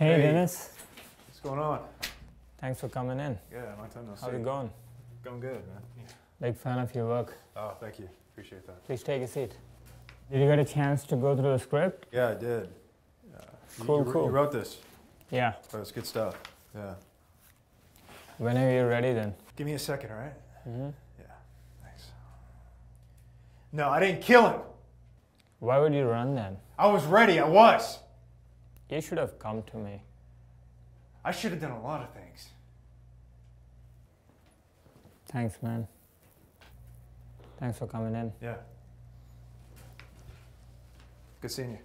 Hey, Dennis. What's going on? Thanks for coming in. Yeah, long time no see. How's it going? Going good, man. Yeah. Big fan of your work. Oh, thank you. Appreciate that. Please take a seat. Did you get a chance to go through the script? Yeah, I did. Cool. You wrote this. Yeah. Oh, it's good stuff. Yeah. When are you ready then? Give me a second, all right? Mm-hmm. Yeah, thanks. No, I didn't kill him. Why would you run then? I was ready, I was. You should have come to me. I should have done a lot of things. Thanks, man. Thanks for coming in. Yeah. Good seeing you.